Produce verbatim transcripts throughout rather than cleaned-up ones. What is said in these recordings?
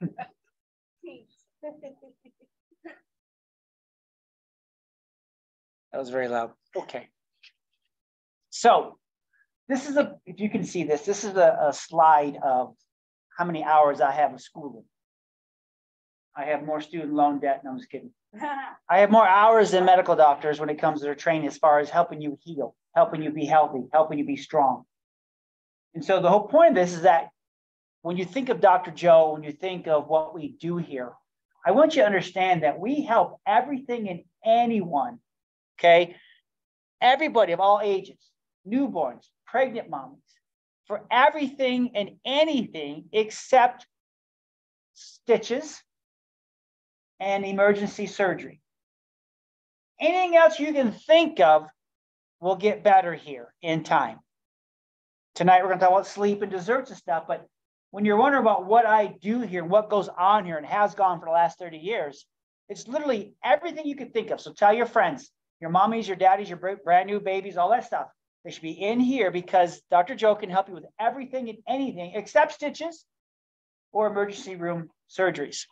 That was very loud. Okay. So this is a, if you can see this, this is a, a slide of how many hours I have of schooling. I have more student loan debt. No, I'm just kidding. I have more hours than medical doctors when it comes to their training as far as helping you heal, helping you be healthy, helping you be strong. And so the whole point of this is that when you think of Doctor Joe, when you think of what we do here, I want you to understand that we help everything and anyone, okay? Everybody of all ages, newborns, pregnant mamas, for everything and anything except stitches and emergency surgery. Anything else you can think of will get better here in time. Tonight, we're going to talk about sleep and desserts and stuff, but when you're wondering about what I do here, what goes on here and has gone for the last thirty years, it's literally everything you can think of. So tell your friends, your mommies, your daddies, your brand new babies, all that stuff. They should be in here because Doctor Joe can help you with everything and anything except stitches or emergency room surgeries.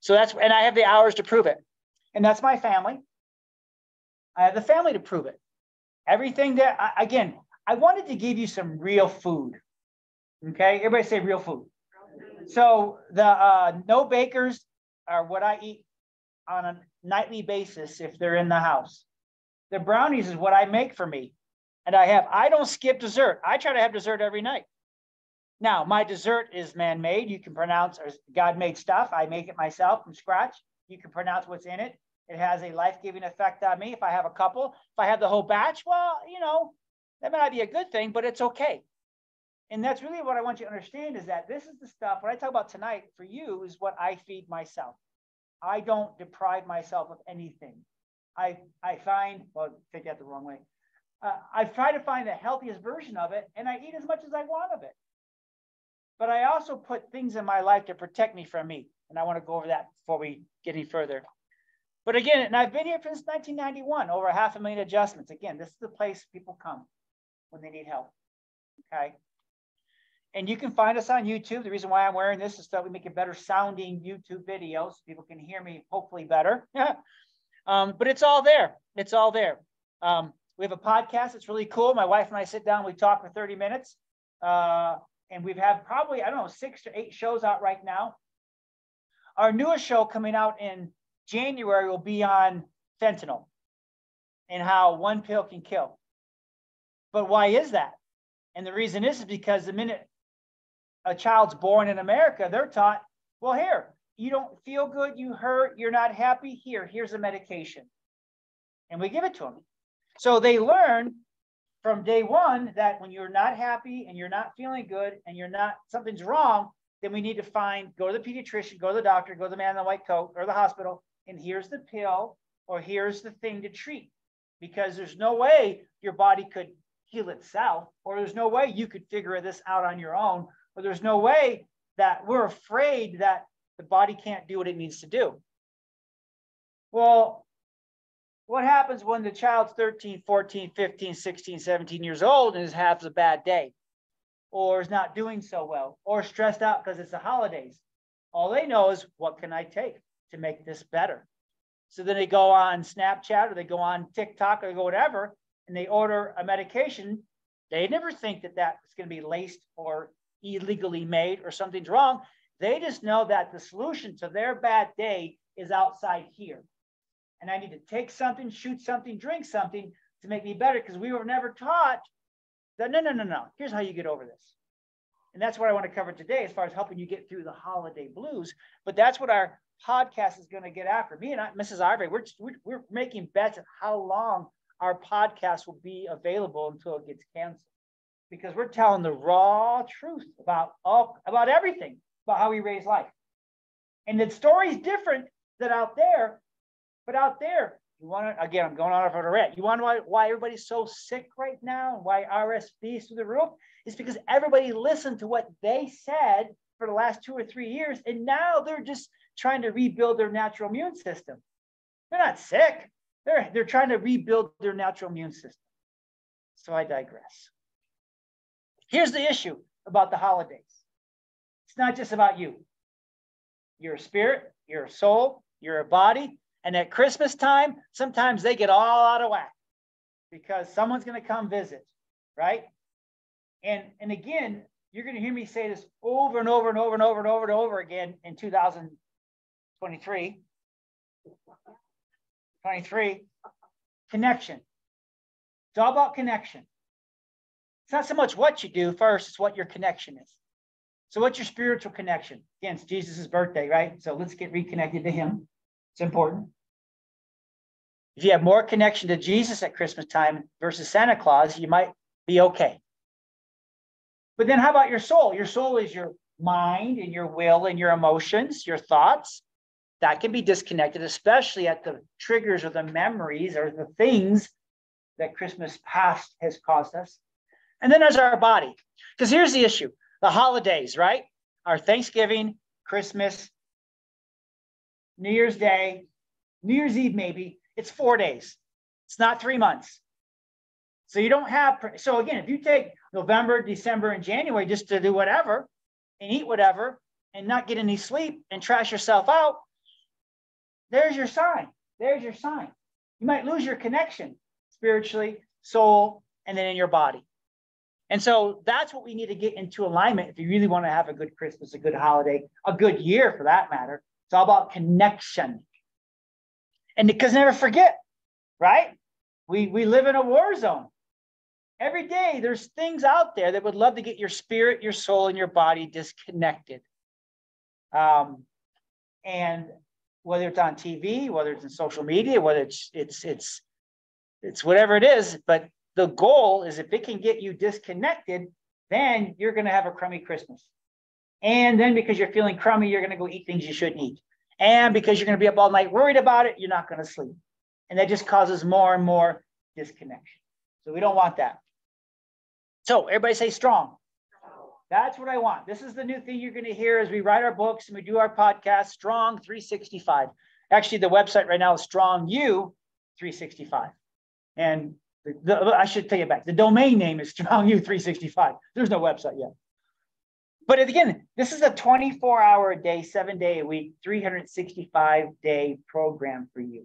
So that's, and I have the hours to prove it. And that's my family. I have the family to prove it. Everything that, I, again, I wanted to give you some real food. Okay, everybody say real food. So the uh, no bakers are what I eat on a nightly basis if they're in the house. The brownies is what I make for me. And I have, I don't skip dessert. I try to have dessert every night. Now, my dessert is man-made. You can pronounce God-made stuff. I make it myself from scratch. You can pronounce what's in it. It has a life-giving effect on me. If I have a couple, if I have the whole batch, well, you know, that might not be a good thing, but it's okay. And that's really what I want you to understand is that this is the stuff, what I talk about tonight for you is what I feed myself. I don't deprive myself of anything. I, I find, well, take that the wrong way. Uh, I try to find the healthiest version of it and I eat as much as I want of it. But I also put things in my life to protect me from me. And I want to go over that before we get any further. But again, and I've been here since nineteen ninety-one, over half a million adjustments. Again, this is the place people come when they need help, okay? And you can find us on YouTube. The reason why I'm wearing this is that we make a better sounding YouTube video so people can hear me hopefully better. um, but it's all there. It's all there. Um, we have a podcast. It's really cool. My wife and I sit down. We talk for thirty minutes. Uh, and we've had probably, I don't know, six to eight shows out right now. Our newest show coming out in January will be on fentanyl and how one pill can kill. But why is that? And the reason is, is because the minute a child's born in America, they're taught, well, here, you don't feel good, you hurt, you're not happy, here, here's a medication. And we give it to them. So they learn from day one that when you're not happy and you're not feeling good and you're not, something's wrong, then we need to find, go to the pediatrician, go to the doctor, go to the man in the white coat or the hospital, and here's the pill or here's the thing to treat because there's no way your body could heal itself, or there's no way you could figure this out on your own, or there's no way that we're afraid that the body can't do what it needs to do. Well, what happens when the child's thirteen, fourteen, fifteen, sixteen, seventeen years old and is having a bad day, or is not doing so well, or stressed out because it's the holidays? All they know is, what can I take to make this better? So then they go on Snapchat, or they go on TikTok, or they go whatever, and they order a medication, they never think that that's going to be laced or illegally made or something's wrong. They just know that the solution to their bad day is outside here. And I need to take something, shoot something, drink something to make me better because we were never taught that, no, no, no, no, here's how you get over this. And that's what I want to cover today as far as helping you get through the holiday blues. But that's what our podcast is going to get after. Me and I, Missus Arvay, we're, we're, we're making bets at how long our podcast will be available until it gets canceled because we're telling the raw truth about all, about everything, about how we raise life. And the story's different than out there, but out there, you want to, again, I'm going on for the rant. You want to know why, why everybody's so sick right now and why R S V is through the roof? It's because everybody listened to what they said for the last two or three years, and now they're just trying to rebuild their natural immune system. They're not sick. They're, they're trying to rebuild their natural immune system. So I digress. Here's the issue about the holidays. It's not just about you. your spirit, your soul, your body. And at Christmas time, sometimes they get all out of whack because someone's going to come visit, right? And, and again, you're going to hear me say this over and over and over and over and over and over again in two thousand twenty-three. twenty-three, connection. It's all about connection. It's not so much what you do first, it's what your connection is. So what's your spiritual connection? Again, it's Jesus's birthday, right? So let's get reconnected to him. It's important. If you have more connection to Jesus at Christmas time versus Santa Claus, you might be okay. But then how about your soul? Your soul is your mind and your will and your emotions, your thoughts. That can be disconnected, especially at the triggers or the memories or the things that Christmas past has caused us. And then there's our body. Because here's the issue. The holidays, right? Our Thanksgiving, Christmas, New Year's Day, New Year's Eve, maybe. It's four days. It's not three months. So you don't have, so again, if you take November, December, and January just to do whatever and eat whatever and not get any sleep and trash yourself out, there's your sign. There's your sign. You might lose your connection spiritually, soul, and then in your body. And so that's what we need to get into alignment if you really want to have a good Christmas, a good holiday, a good year for that matter. It's all about connection. And because never forget, right? We, we live in a war zone. Every day there's things out there that would love to get your spirit, your soul, and your body disconnected. Um, and whether it's on T V, whether it's in social media, whether it's, it's, it's, it's whatever it is, but the goal is if it can get you disconnected, then you're going to have a crummy Christmas. And then because you're feeling crummy, you're going to go eat things you shouldn't eat. And because you're going to be up all night worried about it, you're not going to sleep. And that just causes more and more disconnection. So we don't want that. So everybody say strong. That's what I want. This is the new thing you're going to hear as we write our books and we do our podcast, Strong three sixty-five. Actually, the website right now is Strong U three sixty-five. And The, the, I should take it back. The domain name is Strong U three sixty-five. There's no website yet. But again, this is a twenty-four hour a day, seven day a week, three hundred sixty-five day program for you.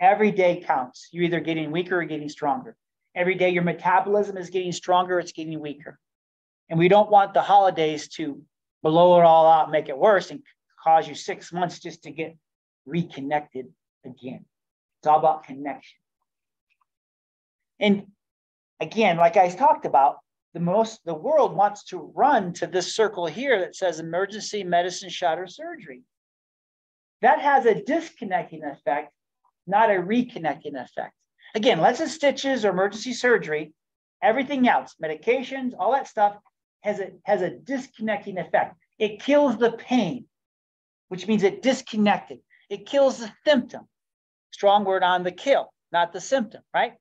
Every day counts. You're either getting weaker or getting stronger. Every day your metabolism is getting stronger, it's getting weaker. And we don't want the holidays to blow it all out, make it worse, and cause you six months just to get reconnected again. It's all about connection. And again, like I talked about, the most the world wants to run to this circle here that says emergency medicine, shot, or surgery. That has a disconnecting effect, not a reconnecting effect. Again, less than stitches or emergency surgery, everything else, medications, all that stuff has a, has a disconnecting effect. It kills the pain, which means it disconnected. It kills the symptom. Strong word on the kill, not the symptom, right?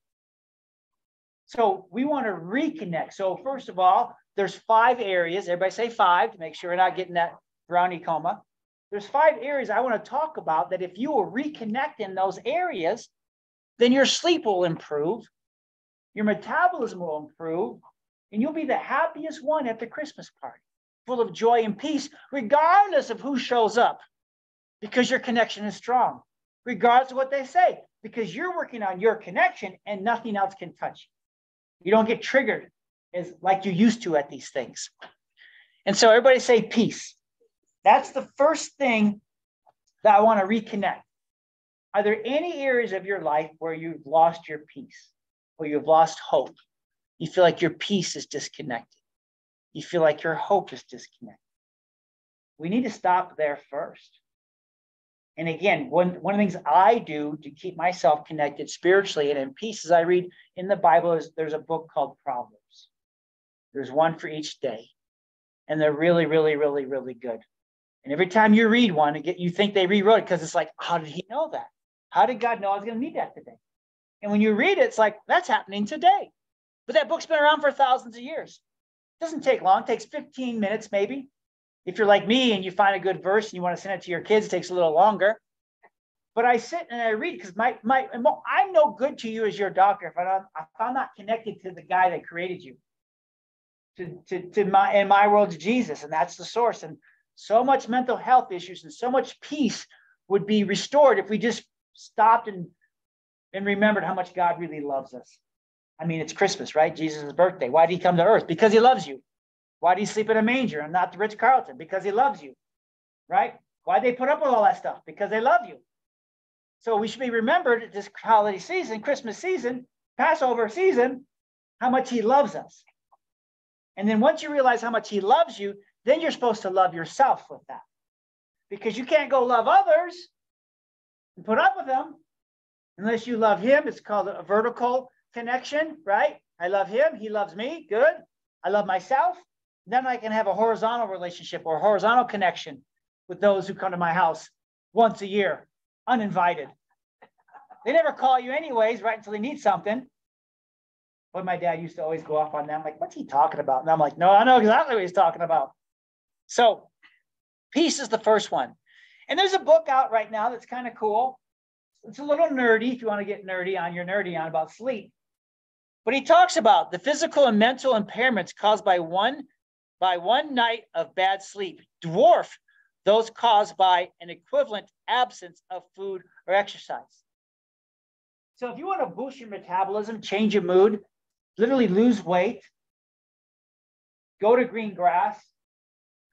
So we want to reconnect. So first of all, there's five areas. Everybody say five to make sure we're not getting that brownie coma. There's five areas I want to talk about that if you will reconnect in those areas, then your sleep will improve, your metabolism will improve, and you'll be the happiest one at the Christmas party, full of joy and peace, regardless of who shows up, because your connection is strong, regardless of what they say, because you're working on your connection and nothing else can touch you. You don't get triggered as like you used to at these things. And so everybody say peace. That's the first thing that I want to reconnect. Are there any areas of your life where you've lost your peace or you've lost hope? You feel like your peace is disconnected. You feel like your hope is disconnected. We need to stop there first. And again, one, one of the things I do to keep myself connected spiritually and in peace is I read in the Bible, is, there's a book called Proverbs. There's one for each day. And they're really, really, really, really good. And every time you read one, you think they rewrote it because it's like, how did he know that? How did God know I was going to need that today? And when you read it, it's like, that's happening today. But that book's been around for thousands of years. It doesn't take long. It takes fifteen minutes maybe. If you're like me and you find a good verse and you want to send it to your kids, it takes a little longer. But I sit and I read because my my I'm no good to you as your doctor if, I don't, if I'm not connected to the guy that created you. To, to, to my in my world's Jesus, and that's the source. And So much mental health issues and so much peace would be restored if we just stopped and, and remembered how much God really loves us. I mean, it's Christmas, right? Jesus' birthday. Why did he come to earth? Because he loves you. Why did he sleep in a manger and not the Ritz Carlton? Because he loves you, right? Why did they put up with all that stuff? Because they love you. So we should be remembered at this holiday season, Christmas season, Passover season, how much he loves us. And then once you realize how much he loves you, then you're supposed to love yourself with that. Because you can't go love others and put up with them unless you love him. It's called a vertical connection, right? I love him. He loves me. Good. I love myself. Then I can have a horizontal relationship or horizontal connection with those who come to my house once a year, uninvited. They never call you anyways, right, until they need something. But my dad used to always go off on them, like, what's he talking about? And I'm like, no, I know exactly what he's talking about. So peace is the first one. And there's a book out right now that's kind of cool. It's a little nerdy if you want to get nerdy on your nerdy on about sleep. But he talks about the physical and mental impairments caused by one, by one night of bad sleep dwarf those caused by an equivalent absence of food or exercise. So if you want to boost your metabolism, change your mood, literally lose weight, go to green grass,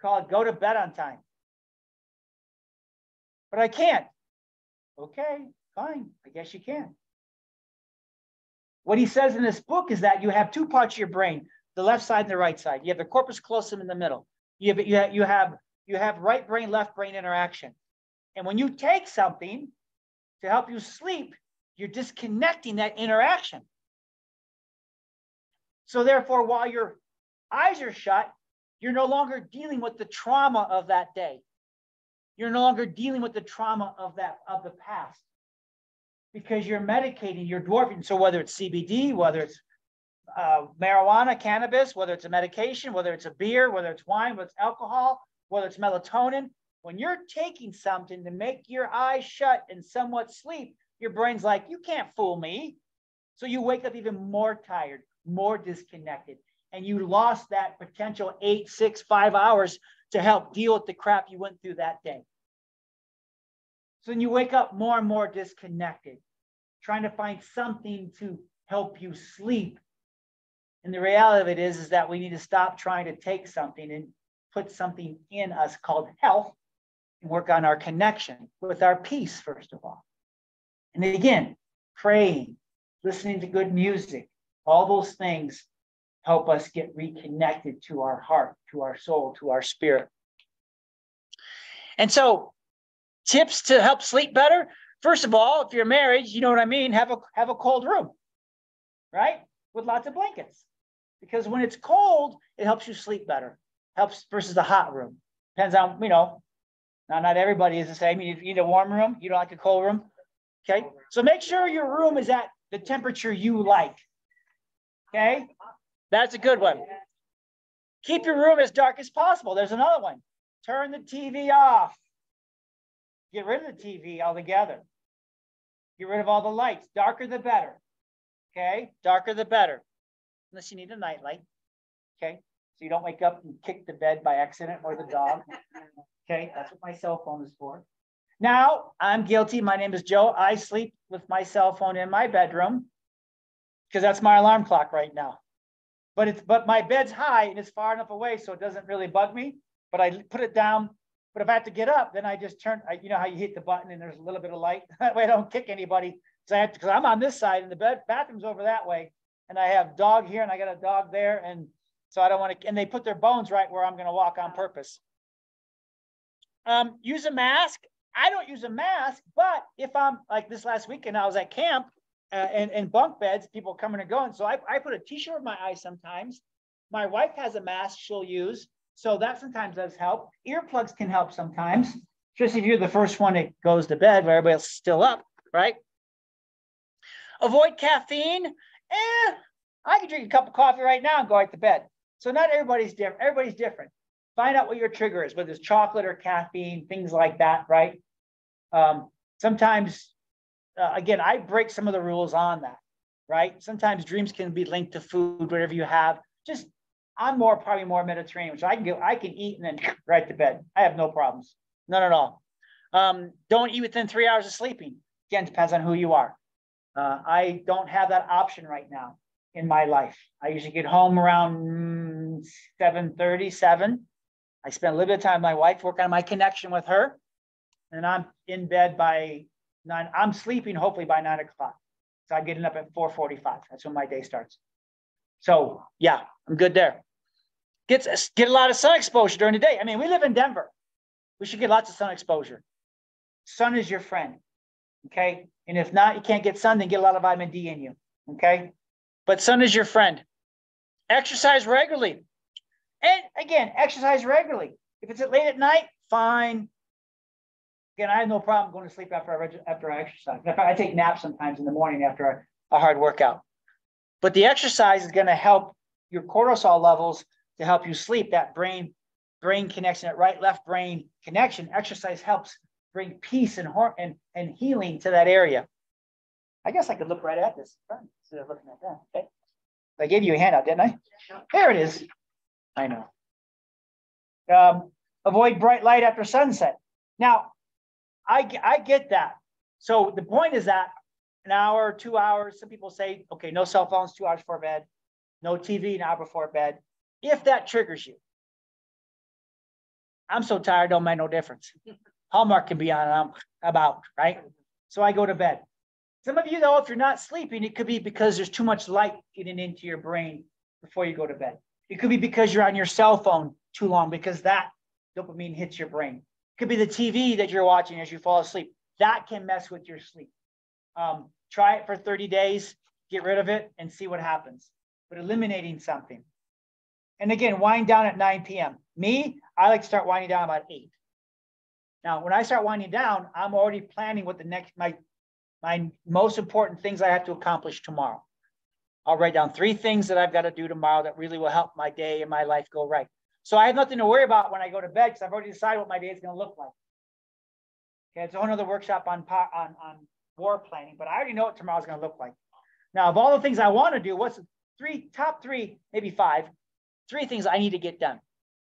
call it go to bed on time. But I can't. Okay, fine, I guess you can. What he says in this book is that you have two parts of your brain, the left side and the right side. You have the corpus callosum in the middle. You have, you have, you have, you have right brain, left brain interaction. And when you take something to help you sleep, you're disconnecting that interaction. So therefore, while your eyes are shut, you're no longer dealing with the trauma of that day. You're no longer dealing with the trauma of that of the past because you're medicating, you're dwarfing. So whether it's C B D, whether it's uh, marijuana, cannabis, whether it's a medication, whether it's a beer, whether it's wine, whether it's alcohol, whether it's melatonin, when you're taking something to make your eyes shut and somewhat sleep, your brain's like, you can't fool me. So you wake up even more tired, more disconnected, and you lost that potential eight, six, five hours to help deal with the crap you went through that day. So then you wake up more and more disconnected, trying to find something to help you sleep. And the reality of it is, is that we need to stop trying to take something and put something in us called health and work on our connection with our peace, first of all. And again, praying, listening to good music, all those things help us get reconnected to our heart, to our soul, to our spirit. And so tips to help sleep better. First of all, if you're married, you know what I mean, have a, have a cold room, right? With lots of blankets. Because when it's cold, it helps you sleep better. Helps versus the hot room. Depends on, you know, now not everybody is the same. You need, you need a warm room. You don't like a cold room. Okay, so make sure your room is at the temperature you like. Okay, that's a good one. Keep your room as dark as possible. There's another one. Turn the T V off. Get rid of the T V altogether. Get rid of all the lights. Darker the better. Okay, darker the better. Unless you need a night light. Okay, so you don't wake up and kick the bed by accident or the dog. Okay, that's what my cell phone is for. Now, I'm guilty. My name is Joe. I sleep with my cell phone in my bedroom because that's my alarm clock right now. But it's but my bed's high and it's far enough away so it doesn't really bug me. But I put it down. But if I have to get up, then I just turn. I, you know how you hit the button and there's a little bit of light. That way I don't kick anybody. So I have to, because I'm on this side and the bed bathroom's over that way, and I have dog here and I got a dog there, and so I don't want to. And they put their bones right where I'm going to walk on purpose. Um, use a mask. I don't use a mask, but if I'm like this last weekend, I was at camp uh, and, and bunk beds, people coming and going. So I, I put a t-shirt over my eyes sometimes. My wife has a mask she'll use. So that sometimes does help. Earplugs can help sometimes. Just if you're the first one that goes to bed where everybody else is still up, right? Avoid caffeine. Eh, I could drink a cup of coffee right now and go right to bed. So not everybody's different. Everybody's different. Find out what your trigger is, whether it's chocolate or caffeine, things like that, right? Um, sometimes, uh, again, I break some of the rules on that, right? Sometimes dreams can be linked to food, whatever you have. Just I'm more probably more Mediterranean, so I can go, I can eat and then right to bed. I have no problems, none at all. Um, don't eat within three hours of sleeping. Again, depends on who you are. Uh, I don't have that option right now in my life. I usually get home around seven thirty, seven. I spend a little bit of time with my wife, working on my connection with her, and I'm in bed by nine. I'm sleeping hopefully by nine o'clock. So I'm getting up at four forty-five. That's when my day starts. So yeah, I'm good there. Get, get a lot of sun exposure during the day. I mean, we live in Denver. We should get lots of sun exposure. Sun is your friend, okay? And if not, you can't get sun, then get a lot of vitamin D in you, okay? But sun is your friend. Exercise regularly. And again, exercise regularly. If it's late at night, fine. Again, I have no problem going to sleep after I, after I exercise. I take naps sometimes in the morning after a, a hard workout. But the exercise is going to help your cortisol levels to help you sleep. That brain brain connection, that right-left brain connection, exercise helps bring peace and, and, and healing to that area. I guess I could look right at this instead of looking at that. Okay. I gave you a handout, didn't I? There it is. I know. Um, avoid bright light after sunset. Now, I, I get that. So the point is that an hour, two hours, some people say, okay, no cell phones, two hours before bed, no T V an hour before bed. If that triggers you, I'm so tired, don't make no difference. Hallmark can be on and I'm about, right? So I go to bed. Some of you though, if you're not sleeping, it could be because there's too much light getting into your brain before you go to bed. It could be because you're on your cell phone too long because that dopamine hits your brain. It could be the T V that you're watching as you fall asleep. That can mess with your sleep. Um, try it for thirty days, get rid of it and see what happens, but eliminating something. And again, wind down at nine P M Me, I like to start winding down about eight. Now, when I start winding down, I'm already planning what the next, my, my most important things I have to accomplish tomorrow. I'll write down three things that I've got to do tomorrow that really will help my day and my life go right. So I have nothing to worry about when I go to bed because I've already decided what my day is going to look like. Okay, it's a whole other workshop on, on, on war planning, but I already know what tomorrow's going to look like. Now, of all the things I want to do, what's the three, top three, maybe five, three things I need to get done?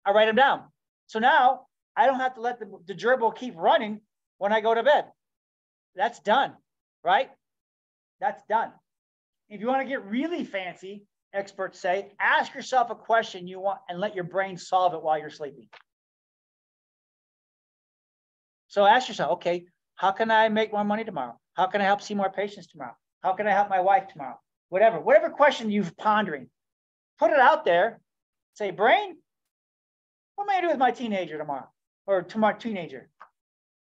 I write them down. So now I don't have to let the, the gerbil keep running when I go to bed. That's done, right? That's done. If you want to get really fancy, experts say, ask yourself a question you want and let your brain solve it while you're sleeping. So ask yourself, okay, how can I make more money tomorrow? How can I help see more patients tomorrow? How can I help my wife tomorrow? Whatever, whatever question you're pondering, put it out there. Say, brain, what am I going to do with my teenager tomorrow or tomorrow teenager?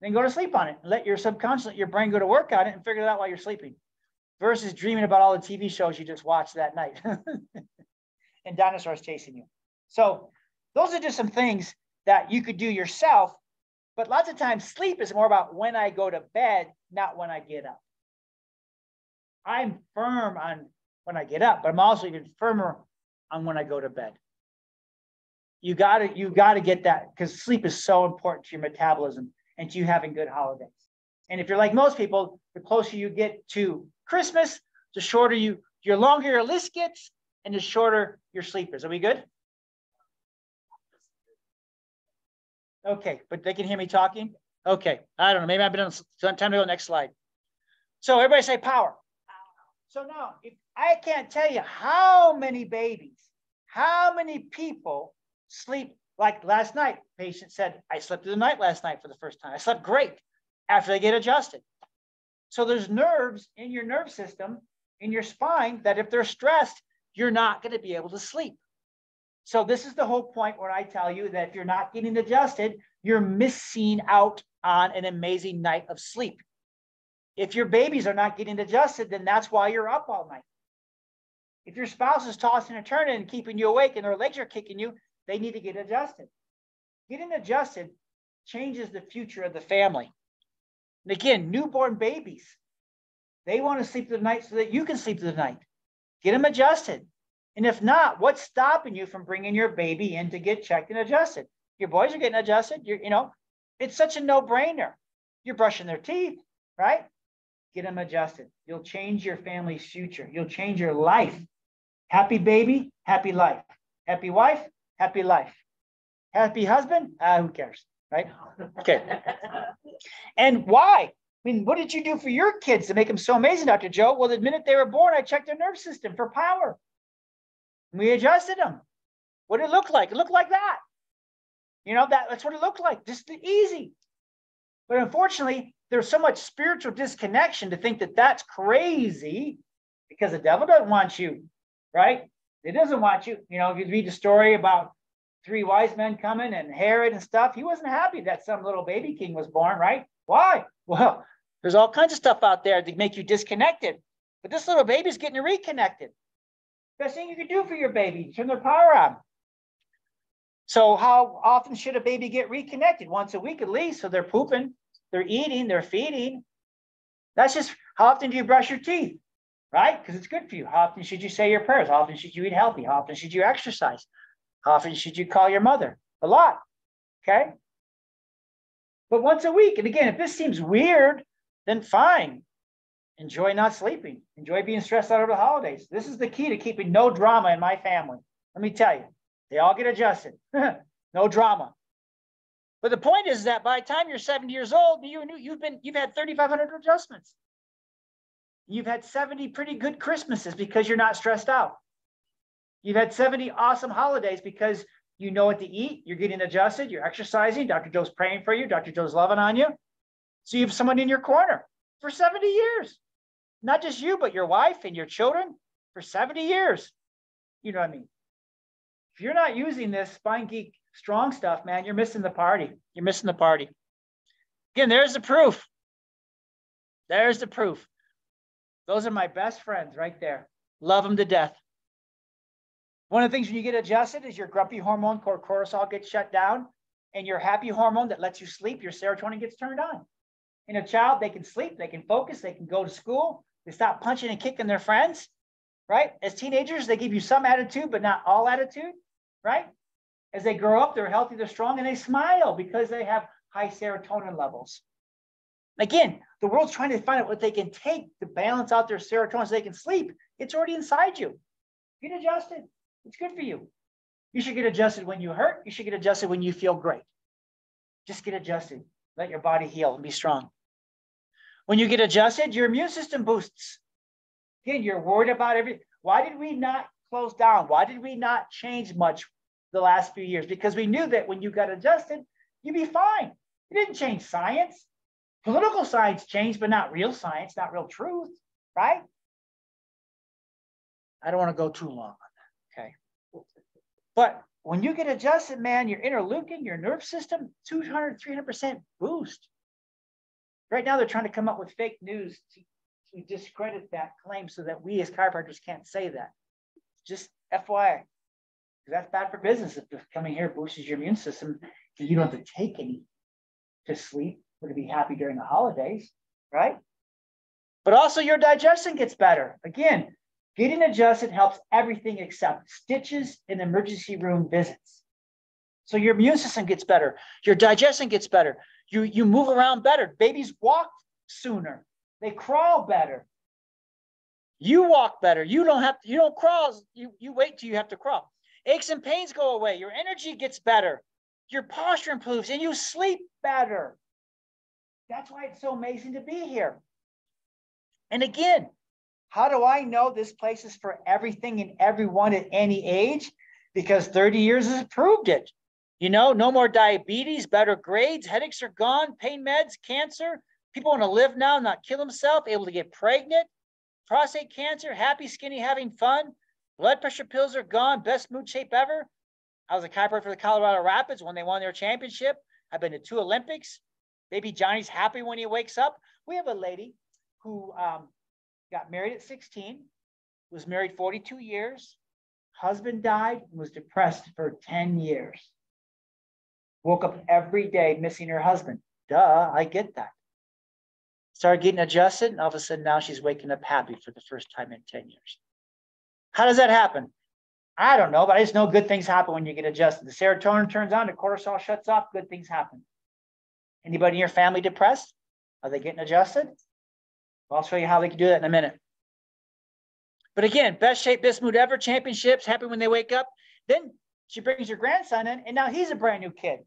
Then go to sleep on it. Let your subconscious, let your brain go to work on it and figure it out while you're sleeping versus dreaming about all the T V shows you just watched that night and dinosaurs chasing you. So those are just some things that you could do yourself. But lots of times sleep is more about when I go to bed, not when I get up. I'm firm on when I get up, but I'm also even firmer on when I go to bed. You gotta, you gotta get that because sleep is so important to your metabolism and to you having good holidays. And if you're like most people, the closer you get to Christmas, the shorter you, your longer your list gets and the shorter your sleep is. Are we good? Okay, but they can hear me talking? Okay, I don't know, maybe I've been on, time to go next slide. So everybody say power. So now, if, I can't tell you how many babies, how many people sleep like last night. Patient said, I slept through the night last night for the first time. I slept great after they get adjusted. So there's nerves in your nerve system, in your spine, that if they're stressed, you're not going to be able to sleep. So this is the whole point where I tell you that if you're not getting adjusted, you're missing out on an amazing night of sleep. If your babies are not getting adjusted, then that's why you're up all night. If your spouse is tossing and turning and keeping you awake and their legs are kicking you, they need to get adjusted. Getting adjusted changes the future of the family. And again, newborn babies, they want to sleep through the night so that you can sleep through the night. Get them adjusted. And if not, what's stopping you from bringing your baby in to get checked and adjusted? Your boys are getting adjusted. You're, you know, it's such a no-brainer. You're brushing their teeth, right? Get them adjusted. You'll change your family's future. You'll change your life. Happy baby, happy life. Happy wife, happy life. Happy husband, uh, who cares, right? Okay. And why? I mean, what did you do for your kids to make them so amazing, Doctor Joe? Well, the minute they were born, I checked their nerve system for power. We adjusted them. What did it look like? It looked like that. You know, that, that's what it looked like, just easy. But unfortunately, there's so much spiritual disconnection to think that that's crazy, because the devil doesn't want you, right? It doesn't want you. You know, if you read the story about three wise men coming and Herod and stuff, he wasn't happy that some little baby king was born, right? Why? Well, there's all kinds of stuff out there that make you disconnected. But this little baby's getting reconnected. Best thing you can do for your baby, turn their power on. So how often should a baby get reconnected? Once a week at least. So they're pooping, they're eating, they're feeding. That's just, how often do you brush your teeth, right? Because it's good for you. How often should you say your prayers? How often should you eat healthy? How often should you exercise? How often should you call your mother? A lot, okay? But once a week. And again, if this seems weird, then fine. Enjoy not sleeping. Enjoy being stressed out over the holidays. This is the key to keeping no drama in my family. Let me tell you. They all get adjusted. No drama. But the point is that by the time you're seventy years old, you, you've been you've had thirty-five hundred adjustments. You've had seventy pretty good Christmases because you're not stressed out. You've had seventy awesome holidays because you know what to eat. You're getting adjusted. You're exercising. Doctor Joe's praying for you. Doctor Joe's loving on you. So you have someone in your corner for seventy years. Not just you, but your wife and your children for seventy years. You know what I mean? If you're not using this Spine Geek strong stuff, man, you're missing the party. You're missing the party. Again, there's the proof. There's the proof. Those are my best friends right there. Love them to death. One of the things when you get adjusted is your grumpy hormone, cortisol, gets shut down, and your happy hormone that lets you sleep, your serotonin, gets turned on. In a child, they can sleep, they can focus, they can go to school, they stop punching and kicking their friends, right? As teenagers, they give you some attitude, but not all attitude. Right? As they grow up, they're healthy, they're strong, and they smile because they have high serotonin levels. Again, the world's trying to find out what they can take to balance out their serotonin so they can sleep. It's already inside you. Get adjusted. It's good for you. You should get adjusted when you hurt. You should get adjusted when you feel great. Just get adjusted. Let your body heal and be strong. When you get adjusted, your immune system boosts. Again, you're worried about everything. Why did we not close down? Why did we not change much the last few years? Because we knew that when you got adjusted, you'd be fine. It didn't change science. Political science changed, but not real science, not real truth, right? I don't want to go too long on that, okay? But when you get adjusted, man, your interleukin, your nerve system, two hundred, three hundred percent boost. Right now, they're trying to come up with fake news to, to discredit that claim so that we as chiropractors can't say that. Just F Y I. That's bad for business. If coming here boosts your immune system, you don't have to take any to sleep or to be happy during the holidays, right? But also your digestion gets better. Again, getting adjusted helps everything except stitches and emergency room visits. So your immune system gets better. Your digestion gets better. You, you move around better. Babies walk sooner. They crawl better. You walk better. You don't have to, you don't crawl. You, you wait till you have to crawl. Aches and pains go away. Your energy gets better. Your posture improves and you sleep better. That's why it's so amazing to be here. And again, how do I know this place is for everything and everyone at any age? Because thirty years has proved it. You know, no more diabetes, better grades, headaches are gone, pain meds, cancer. People want to live now, not kill themselves, able to get pregnant. Prostate cancer, happy, skinny, having fun. Blood pressure pills are gone. Best mood shape ever. I was a chiropractor for the Colorado Rapids when they won their championship. I've been to two Olympics. Baby Johnny's happy when he wakes up. We have a lady who um, got married at sixteen, was married forty-two years. Husband died and was depressed for ten years. Woke up every day missing her husband. Duh, I get that. Started getting adjusted, and all of a sudden now she's waking up happy for the first time in ten years. How does that happen? I don't know, but I just know good things happen when you get adjusted. The serotonin turns on, the cortisol shuts off, good things happen. Anybody in your family depressed? Are they getting adjusted? I'll show you how they can do that in a minute. But again, best shape, best mood ever, championships, happy when they wake up. Then she brings her grandson in, and now he's a brand new kid.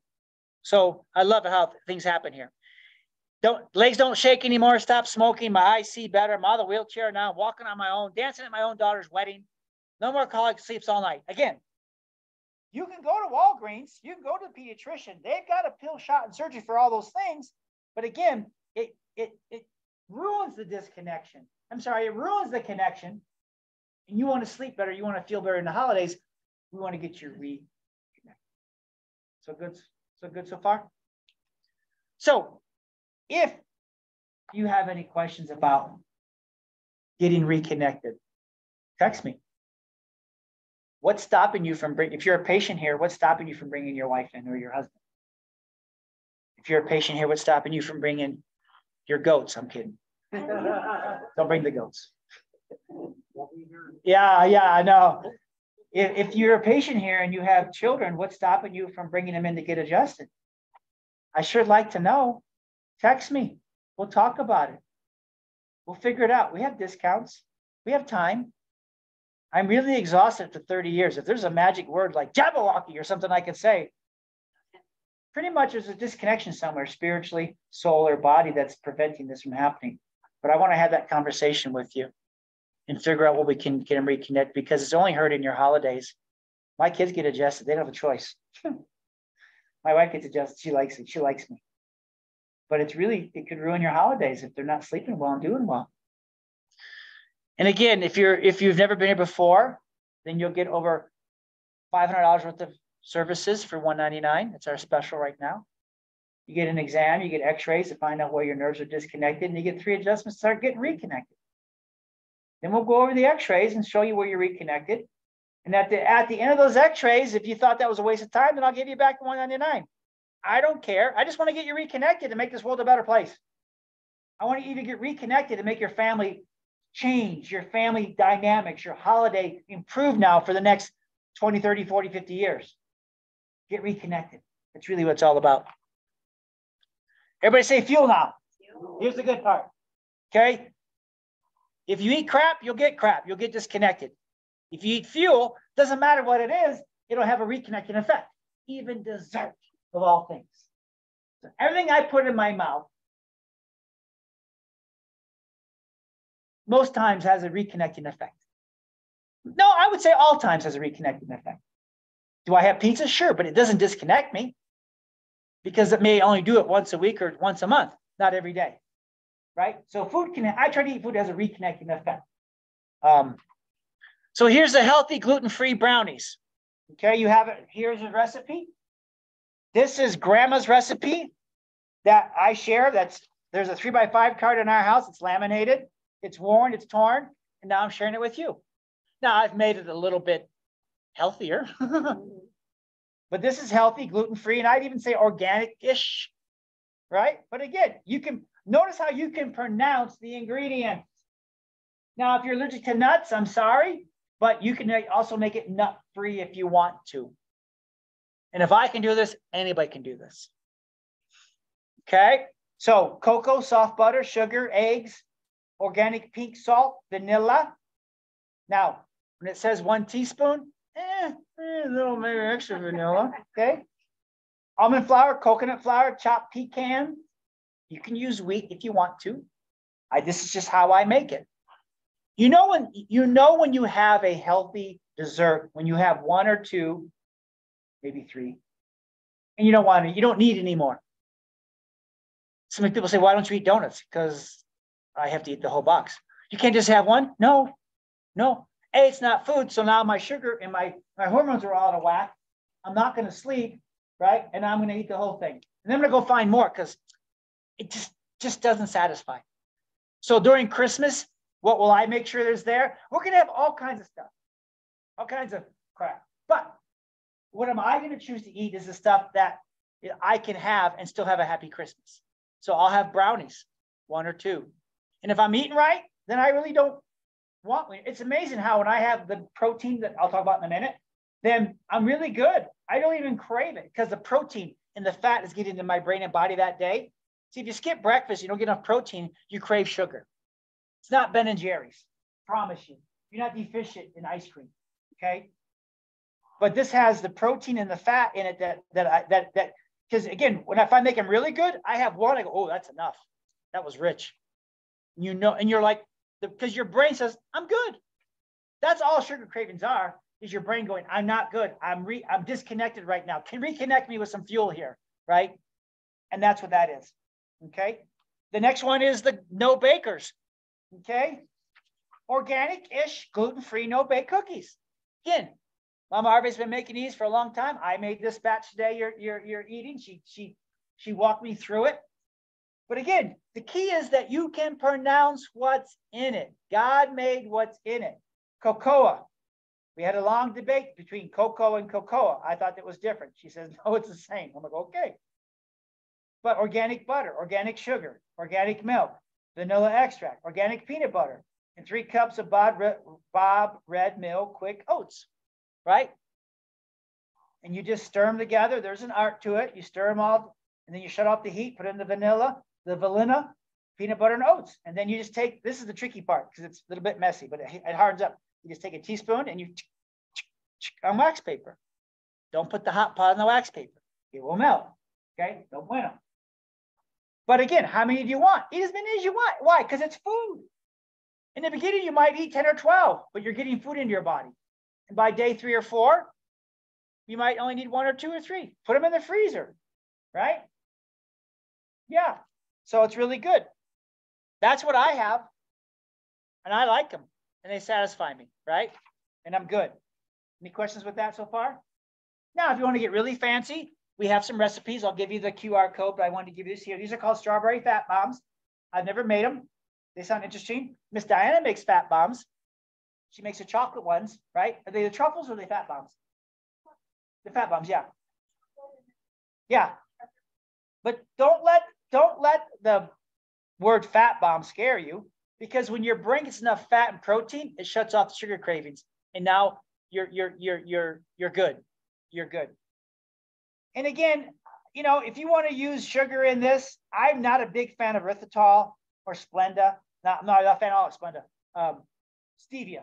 So I love how things happen here. Don't legs don't shake anymore. Stop smoking. My eyes see better. I'm out of the wheelchair now. I'm walking on my own, dancing at my own daughter's wedding. No more colleague sleeps all night. Again, you can go to Walgreens. You can go to the pediatrician. They've got a pill, shot, and surgery for all those things. But again, it it it ruins the disconnection. I'm sorry, it ruins the connection. And you want to sleep better. You want to feel better in the holidays. We want to get you reconnected. So good. So good so far. So if you have any questions about getting reconnected, text me. What's stopping you from bringing, if you're a patient here, what's stopping you from bringing your wife in or your husband? If you're a patient here, what's stopping you from bringing your goats? I'm kidding. Don't bring the goats. Yeah, yeah, I know. If, if you're a patient here and you have children, what's stopping you from bringing them in to get adjusted? I sure like to know. Text me. We'll talk about it. We'll figure it out. We have discounts. We have time. I'm really exhausted after thirty years. If there's a magic word like Jabberwocky or something I could say, pretty much there's a disconnection somewhere, spiritually, soul, or body that's preventing this from happening. But I want to have that conversation with you and figure out what we can get them reconnect, because it's only hurting your holidays. My kids get adjusted. They don't have a choice. My wife gets adjusted. She likes it. She likes me. But it's really, it could ruin your holidays if they're not sleeping well and doing well. And again, if you're if you've never been here before, then you'll get over five hundred dollars worth of services for one ninety-nine. That's our special right now. You get an exam, you get x-rays to find out where your nerves are disconnected, and you get three adjustments to start getting reconnected. Then we'll go over the x-rays and show you where you're reconnected. And at the, at the end of those x-rays, if you thought that was a waste of time, then I'll give you back the one ninety-nine. I don't care. I just want to get you reconnected and make this world a better place. I want you to get reconnected and make your family change, your family dynamics, your holiday improve now for the next twenty, thirty, forty, fifty years. Get reconnected. That's really what it's all about. Everybody say fuel now. Here's the good part. Okay. If you eat crap, you'll get crap. You'll get disconnected. If you eat fuel, doesn't matter what it is, it'll have a reconnecting effect. Even dessert, of all things. So everything I put in my mouth most times has a reconnecting effect. No, I would say all times has a reconnecting effect. Do I have pizza? Sure, but it doesn't disconnect me, because it may only do it once a week or once a month, not every day, right? So food can, I try to eat food that has a reconnecting effect. Um, so here's the healthy gluten-free brownies. Okay, you have it, here's your recipe. This is grandma's recipe that I share. That's there's a three by five card in our house. It's laminated, it's worn, it's torn, and now I'm sharing it with you. Now I've made it a little bit healthier, but this is healthy, gluten-free, and I'd even say organic-ish, right? But again, you can notice how you can pronounce the ingredients. Now, if you're allergic to nuts, I'm sorry, but you can also make it nut-free if you want to. And if I can do this, anybody can do this. Okay, so cocoa, soft butter, sugar, eggs, organic pink salt, vanilla. Now, when it says one teaspoon, eh, eh, a little maybe extra vanilla, okay? Almond flour, coconut flour, chopped pecan. You can use wheat if you want to. I, this is just how I make it. You know when, you know when you have a healthy dessert, when you have one or two, maybe three, and you don't want to, you don't need any more. So many people say, why don't you eat donuts? Because I have to eat the whole box. You can't just have one? No, no. A, it's not food, so now my sugar and my, my hormones are all out of whack. I'm not going to sleep, right? And I'm going to eat the whole thing. And I'm going to go find more because it just, just doesn't satisfy. So during Christmas, what will I make sure there's there? We're going to have all kinds of stuff, all kinds of crap. But what am I going to choose to eat is the stuff that I can have and still have a happy Christmas. So I'll have brownies, one or two. And if I'm eating right, then I really don't want, it's amazing how when I have the protein that I'll talk about in a minute, then I'm really good. I don't even crave it because the protein and the fat is getting into my brain and body that day. See, if you skip breakfast, you don't get enough protein, you crave sugar. It's not Ben and Jerry's, promise you. You're not deficient in ice cream, okay? but this has the protein and the fat in it that, that I, that, that, because again, when I, if I make them really good, I have one, I go, oh, that's enough. That was rich. You know, and you're like, because your brain says, I'm good. That's all sugar cravings are, is your brain going, I'm not good. I'm re I'm disconnected right now. Can reconnect me with some fuel here, right? And that's what that is, okay? The next one is the no bakers, okay? Organic-ish, gluten-free, no-bake cookies. Again, Mama Arvay's been making these for a long time. I made this batch today you're, you're, you're eating. She, she, she walked me through it. But again, the key is that you can pronounce what's in it. God made what's in it. Cocoa. We had a long debate between cocoa and cocoa. I thought that was different. She says, no, it's the same. I'm like, okay. But organic butter, organic sugar, organic milk, vanilla extract, organic peanut butter, and three cups of Bob Red, Bob Red Mill Quick Oats, right? And you just stir them together. There's an art to it. You stir them all, and then you shut off the heat, put in the vanilla, the vanilla, peanut butter, and oats. And then you just take, this is the tricky part because it's a little bit messy, but it, it hardens up. You just take a teaspoon and you on wax paper. Don't put the hot pot on the wax paper. It will melt, okay? No bueno. But again, how many do you want? Eat as many as you want. Why? Because it's food. In the beginning, you might eat ten or twelve, but you're getting food into your body. And by day three or four, you might only need one or two or three. Put them in the freezer, right? Yeah, so it's really good. That's what I have, and I like them, and they satisfy me, right? And I'm good. Any questions with that so far? Now, if you want to get really fancy, we have some recipes. I'll give you the Q R code, but I wanted to give you this here. These are called strawberry fat bombs. I've never made them. They sound interesting. Miss Diana makes fat bombs. She makes the chocolate ones, right? Are they the truffles or are they fat bombs? The fat bombs, yeah. Yeah. But don't let don't let the word fat bomb scare you, because when your brain gets enough fat and protein, it shuts off the sugar cravings. And now you're you're you're you're you're good. You're good. And again, you know, if you want to use sugar in this, I'm not a big fan of erythritol or Splenda. Not, I'm not a fan of Splenda. Um, stevia.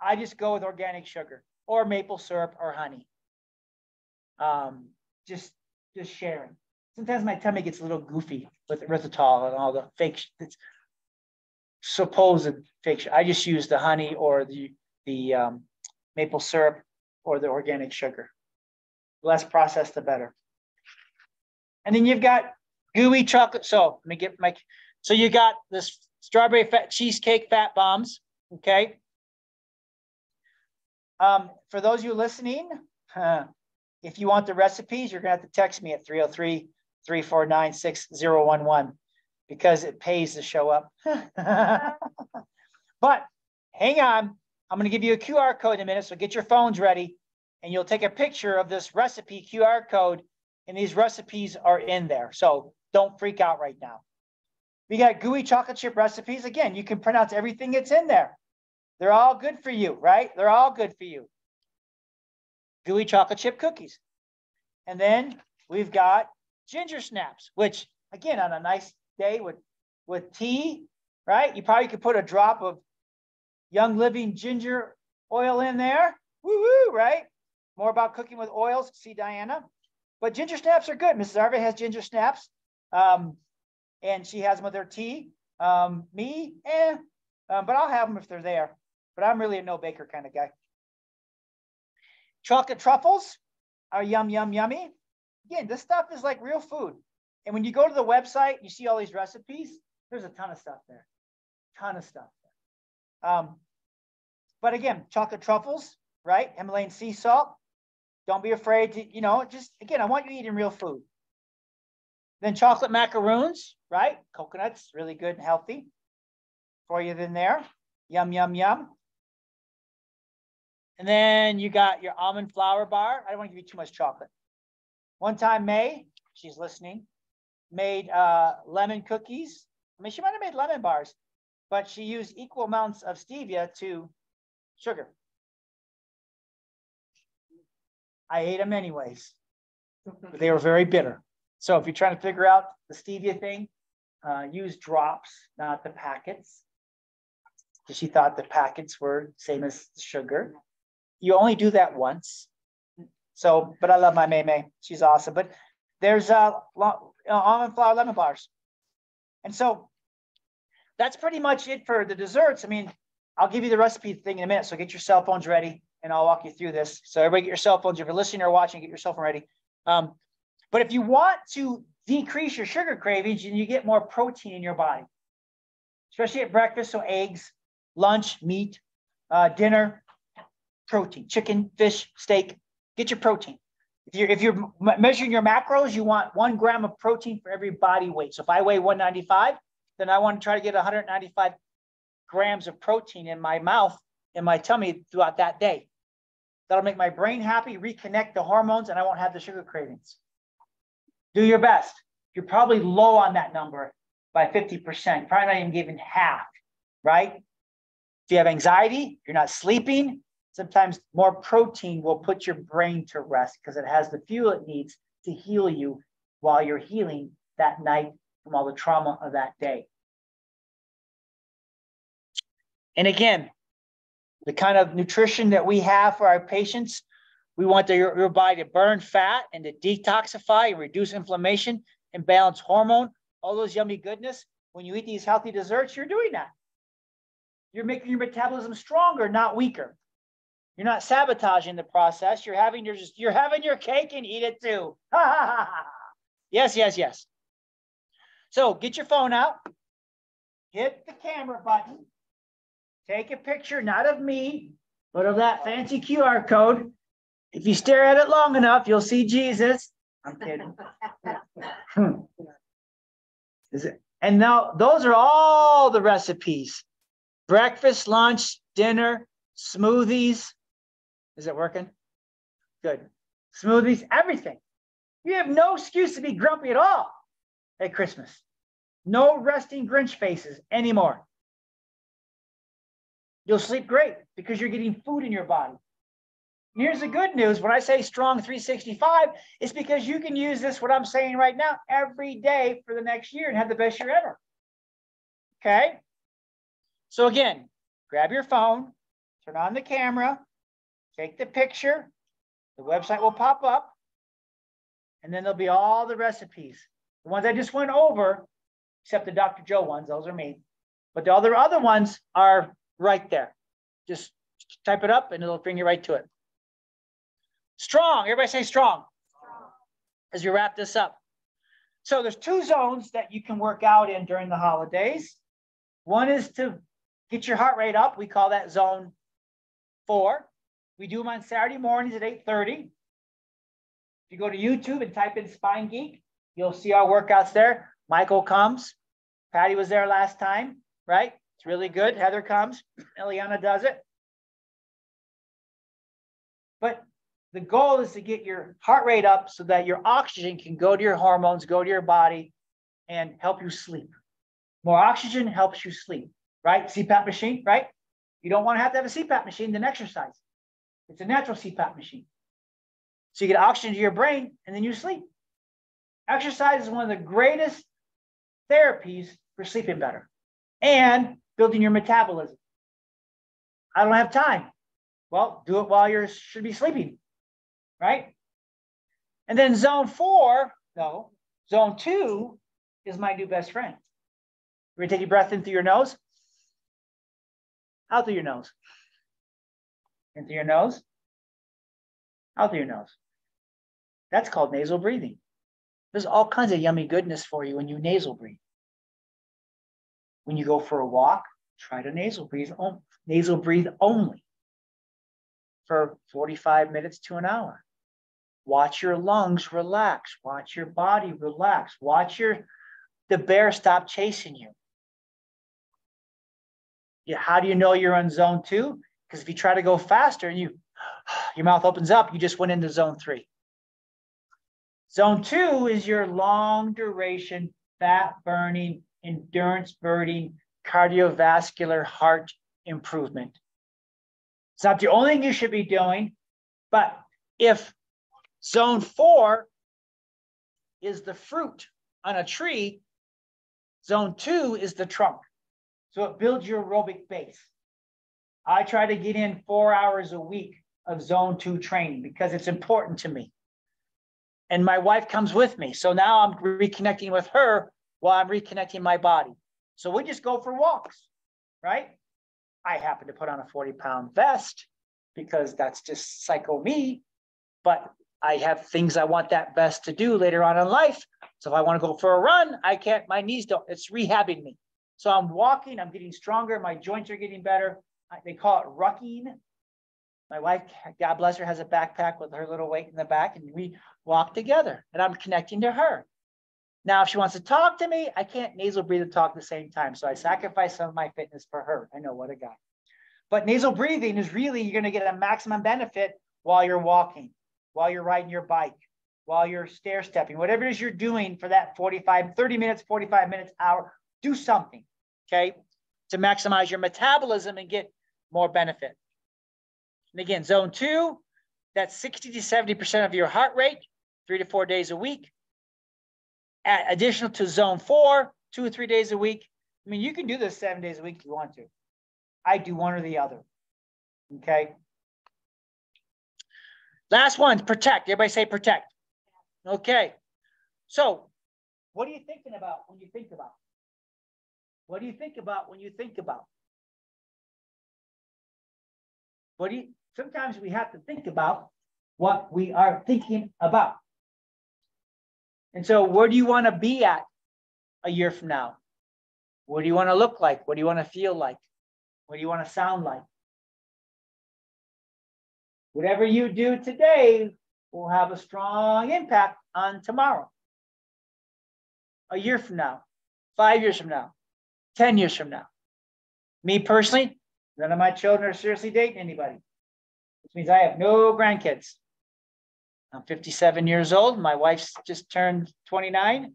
I just go with organic sugar or maple syrup or honey. Um, just, just sharing. Sometimes my tummy gets a little goofy with erythritol and all the fake, it's supposed fake. I just use the honey or the the um, maple syrup or the organic sugar. The less processed, the better. And then you've got gooey chocolate. So let me get my. So you got this strawberry fat cheesecake fat bombs. Okay. Um, for those of you listening, huh, if you want the recipes, you're going to have to text me at three oh three, three four nine, six oh one one because it pays to show up. But hang on. I'm going to give you a Q R code in a minute. So get your phones ready and you'll take a picture of this recipe Q R code. And these recipes are in there. So don't freak out right now. We got gooey chocolate chip recipes. Again, you can pronounce everything that's in there. They're all good for you, right? They're all good for you. Gooey chocolate chip cookies. And then we've got ginger snaps, which again, on a nice day with, with tea, right? You probably could put a drop of Young Living ginger oil in there. Woo-woo, right? More about cooking with oils, see Diana. But ginger snaps are good. Missus Arvay has ginger snaps. Um, And she has them with her tea. Um, me, eh. Um, but I'll have them if they're there. But I'm really a no-baker kind of guy. Chocolate truffles are yum, yum, yummy. Again, this stuff is like real food. And when you go to the website, you see all these recipes. There's a ton of stuff there. Ton of stuff there. Um, but again, chocolate truffles, right? Himalayan sea salt. Don't be afraid to, you know, just, again, I want you eating real food. Then chocolate macaroons, right? Coconuts, really good and healthy for you then there. Yum, yum, yum. And then you got your almond flour bar. I don't want to give you too much chocolate. One time May, she's listening, made uh, lemon cookies. I mean, she might have made lemon bars, but she used equal amounts of stevia to sugar. I ate them anyways. They were very bitter. So if you're trying to figure out the stevia thing, uh, use drops, not the packets. Because she thought the packets were same as sugar. You only do that once. So, but I love my May May. She's awesome. But there's uh, almond flour lemon bars. And so that's pretty much it for the desserts. I mean, I'll give you the recipe thing in a minute. So get your cell phones ready and I'll walk you through this. So everybody get your cell phones. If you're listening or watching, get your cell phone ready. Um, but if you want to decrease your sugar cravings and you get more protein in your body, especially at breakfast, so eggs, lunch, meat, uh, dinner, protein, chicken, fish, steak, get your protein. If you're, if you're measuring your macros, you want one gram of protein for every body weight. So if I weigh one ninety-five, then I want to try to get one hundred ninety-five grams of protein in my mouth, in my tummy throughout that day. That'll make my brain happy, reconnect the hormones, and I won't have the sugar cravings. Do your best. You're probably low on that number by fifty percent, probably not even giving half, right? If you have anxiety, you're not sleeping, sometimes more protein will put your brain to rest because it has the fuel it needs to heal you while you're healing that night from all the trauma of that day. And again, the kind of nutrition that we have for our patients, we want the, your, your body to burn fat and to detoxify and reduce inflammation and balance hormone, all those yummy goodness. When you eat these healthy desserts, you're doing that. You're making your metabolism stronger, not weaker. You're not sabotaging the process. You're having your, just, you're having your cake and eat it too. Yes, yes, yes. So get your phone out, hit the camera button, take a picture, not of me, but of that fancy Q R code. If you stare at it long enough, you'll see Jesus. I'm kidding. hmm. Is it? And now those are all the recipes. Breakfast, lunch, dinner, smoothies. Is it working? Good. Smoothies, everything. You have no excuse to be grumpy at all at Christmas. No resting Grinch faces anymore. You'll sleep great because you're getting food in your body. And here's the good news. When I say Strong three sixty-five, it's because you can use this, what I'm saying right now, every day for the next year and have the best year ever. Okay? So again, grab your phone, turn on the camera, take the picture, the website will pop up, and then there'll be all the recipes. The ones I just went over, except the Doctor Joe ones, those are me. But the other other ones are right there. Just type it up and it'll bring you right to it. Strong, everybody say strong, strong, as we wrap this up. So there's two zones that you can work out in during the holidays. One is to get your heart rate up. We call that zone four. We do them on Saturday mornings at eight thirty. If you go to YouTube and type in Spine Geek, you'll see our workouts there. Michael comes. Patty was there last time, right? It's really good. Heather comes. Eliana does it. But the goal is to get your heart rate up so that your oxygen can go to your hormones, go to your body, and help you sleep. More oxygen helps you sleep, right? C PAP machine, right? You don't want to have to have a C PAP machine, then exercise. It's a natural C PAP machine. So you get oxygen to your brain, and then you sleep. Exercise is one of the greatest therapies for sleeping better and building your metabolism. I don't have time. Well, do it while you should be sleeping, right? And then zone four, no, zone two is my new best friend. You're gonna take your breath in through your nose, out through your nose, in through your nose, out through your nose. That's called nasal breathing. There's all kinds of yummy goodness for you when you nasal breathe. When you go for a walk, try to nasal breathe, on, nasal breathe only for forty-five minutes to an hour. Watch your lungs relax. Watch your body relax. Watch your the bear stop chasing you. Yeah, how do you know you're on zone two? Because if you try to go faster and you your mouth opens up, you just went into zone three. Zone two is your long duration, fat burning, endurance burning, cardiovascular heart improvement. It's not the only thing you should be doing, but if zone four is the fruit on a tree, zone two is the trunk. So it builds your aerobic base. I try to get in four hours a week of zone two training because it's important to me. And my wife comes with me. So now I'm reconnecting with her while I'm reconnecting my body. So we just go for walks, right? I happen to put on a forty pound vest because that's just psycho me, but I have things I want that vest to do later on in life. So if I want to go for a run, I can't, my knees don't, it's rehabbing me. So I'm walking, I'm getting stronger. My joints are getting better. I, they call it rucking. My wife, God bless her, has a backpack with her little weight in the back, and we walk together and I'm connecting to her. Now, if she wants to talk to me, I can't nasal breathe and talk at the same time. So I sacrifice some of my fitness for her. I know, what a guy. But nasal breathing is really, you're going to get a maximum benefit while you're walking, while you're riding your bike, while you're stair stepping, whatever it is you're doing for that forty-five, thirty minutes, forty-five minutes, hour, do something, okay, to maximize your metabolism and get more benefit. And again, zone two, that's sixty to seventy percent of your heart rate, three to four days a week. At additional to zone four, two or three days a week. I mean, you can do this seven days a week if you want to. I do one or the other, okay? Last one, protect. Everybody say protect. Okay. So what are you thinking about when you think about? What do you think about when you think about? What do you, sometimes we have to think about what we are thinking about. And so where do you want to be at a year from now? What do you want to look like? What do you want to feel like? What do you want to sound like? Whatever you do today will have a strong impact on tomorrow, a year from now, five years from now, ten years from now. Me personally, none of my children are seriously dating anybody, which means I have no grandkids. I'm fifty-seven years old. My wife's just turned twenty-nine.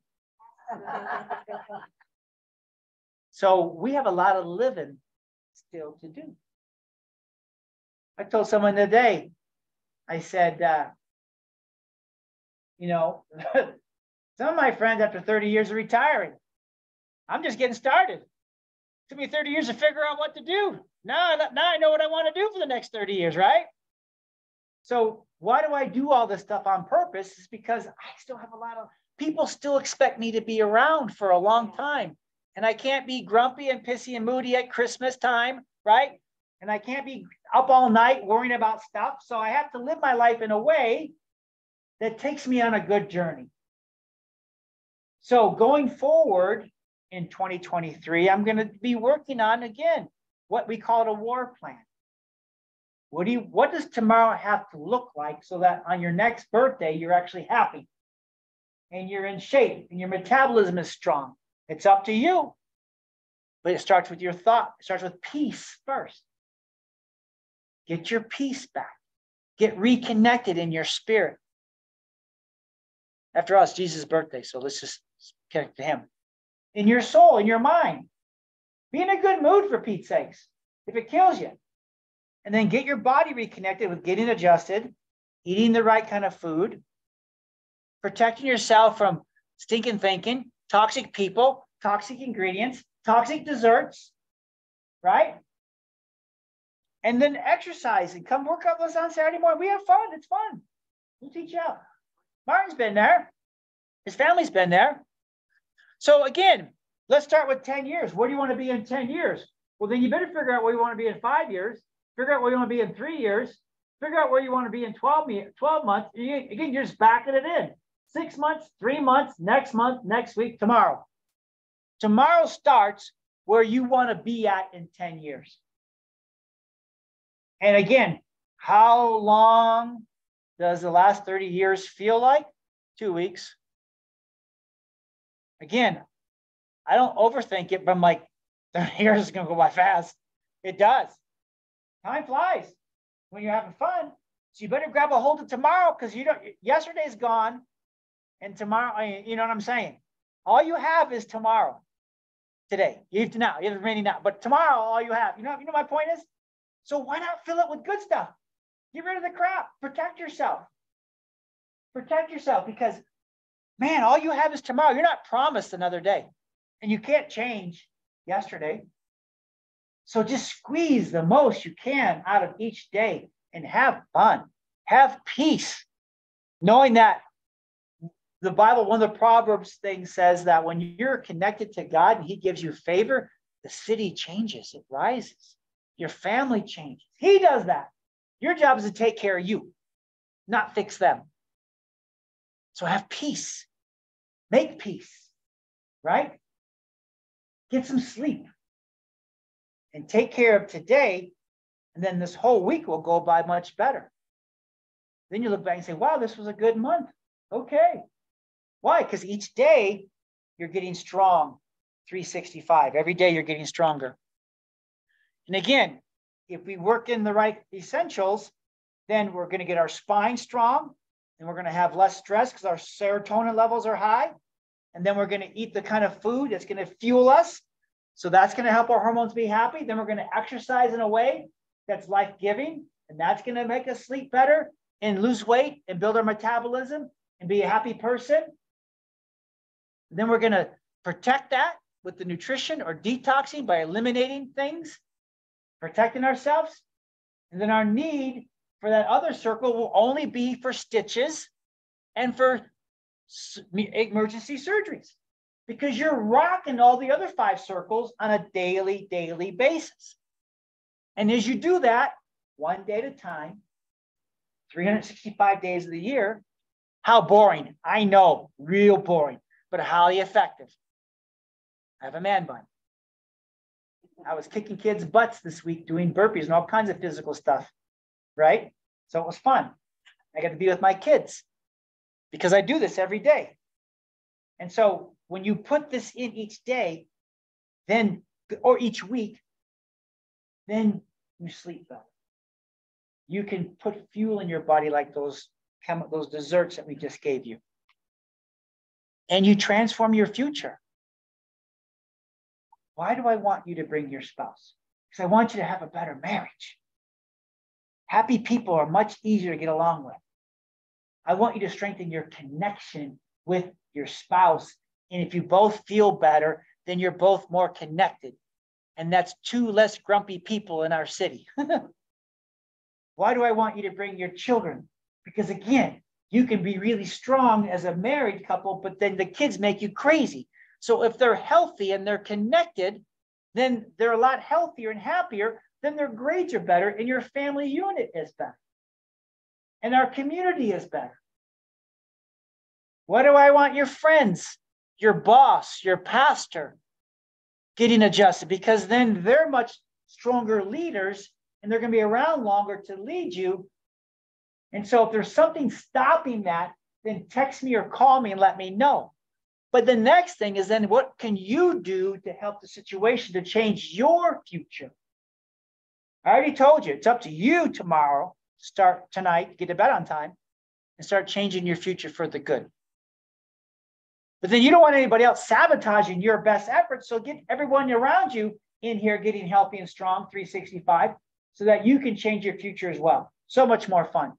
So we have a lot of living still to do. I told someone today, I said, uh, you know, some of my friends after thirty years are retiring. I'm just getting started. It took me thirty years to figure out what to do. Now, now I know what I want to do for the next thirty years, right? So why do I do all this stuff on purpose? It's because I still have a lot of, people still expect me to be around for a long time. And I can't be grumpy and pissy and moody at Christmas time, right? And I can't be up all night worrying about stuff. So I have to live my life in a way that takes me on a good journey. So going forward in twenty twenty-three, I'm going to be working on, again, what we call a war plan. What do you, what does tomorrow have to look like so that on your next birthday, you're actually happy and you're in shape and your metabolism is strong? It's up to you. But it starts with your thought. It starts with peace first. Get your peace back. Get reconnected in your spirit. After all, it's Jesus' birthday, so let's just connect to him. In your soul, in your mind. Be in a good mood, for Pete's sakes, if it kills you. And then get your body reconnected with getting adjusted, eating the right kind of food, protecting yourself from stinking thinking, toxic people, toxic ingredients, toxic desserts, right? And then exercise and come work out with us on Saturday morning. We have fun. It's fun. We'll teach you out. Martin's been there. His family's been there. So again, let's start with ten years. Where do you want to be in ten years? Well, then you better figure out where you want to be in five years. Figure out where you want to be in three years. Figure out where you want to be in twelve months. You, again, you're just backing it in. Six months, three months, next month, next week, tomorrow. Tomorrow starts where you want to be at in ten years. And again, how long does the last thirty years feel like? Two weeks. Again, I don't overthink it, but I'm like, thirty years is going to go by fast. It does. Time flies when you're having fun. So you better grab a hold of tomorrow, because you don't, yesterday's gone and tomorrow, you know what I'm saying? All you have is tomorrow, today. You have to now, you have to remaining now, but tomorrow, all you have, you know, you know my point is? So why not fill it with good stuff? Get rid of the crap, protect yourself. Protect yourself, because man, all you have is tomorrow. You're not promised another day and you can't change yesterday. So just squeeze the most you can out of each day and have fun, have peace, knowing that the Bible, one of the Proverbs thing says that when you're connected to God and he gives you favor, the city changes, it rises, your family changes. He does that. Your job is to take care of you, not fix them. So have peace, make peace, right? Get some sleep and take care of today. And then this whole week will go by much better. Then you look back and say, wow, this was a good month. Okay. Why? Because each day you're getting strong, three sixty-five. Every day you're getting stronger. And again, if we work in the right essentials, then we're going to get our spine strong and we're going to have less stress because our serotonin levels are high. And then we're going to eat the kind of food that's going to fuel us. So that's going to help our hormones be happy. Then we're going to exercise in a way that's life-giving. And that's going to make us sleep better and lose weight and build our metabolism and be a happy person. And then we're going to protect that with the nutrition or detoxing by eliminating things, protecting ourselves. And then our need for that other circle will only be for stitches and for emergency surgeries, because you're rocking all the other five circles on a daily, daily basis. And as you do that, one day at a time, three hundred sixty-five days of the year, how boring. I know, real boring, but highly effective. I have a man bun. I was kicking kids' butts this week doing burpees and all kinds of physical stuff, right? So it was fun. I got to be with my kids because I do this every day. And so when you put this in each day, then, or each week, then you sleep better. You can put fuel in your body like those, those desserts that we just gave you. And you transform your future. Why do I want you to bring your spouse? Because I want you to have a better marriage. Happy people are much easier to get along with. I want you to strengthen your connection with your spouse. And if you both feel better, then you're both more connected. And that's two less grumpy people in our city. Why do I want you to bring your children? Because again, you can be really strong as a married couple, but then the kids make you crazy. So if they're healthy and they're connected, then they're a lot healthier and happier, then their grades are better and your family unit is better. And our community is better. What do I want your friends, your boss, your pastor getting adjusted? Because then they're much stronger leaders and they're going to be around longer to lead you. And so if there's something stopping that, then text me or call me and let me know. But the next thing is then what can you do to help the situation to change your future? I already told you, it's up to you tomorrow. Start tonight, get to bed on time, and start changing your future for the good. But then you don't want anybody else sabotaging your best efforts. So get everyone around you in here getting healthy and strong, three sixty-five, so that you can change your future as well. So much more fun.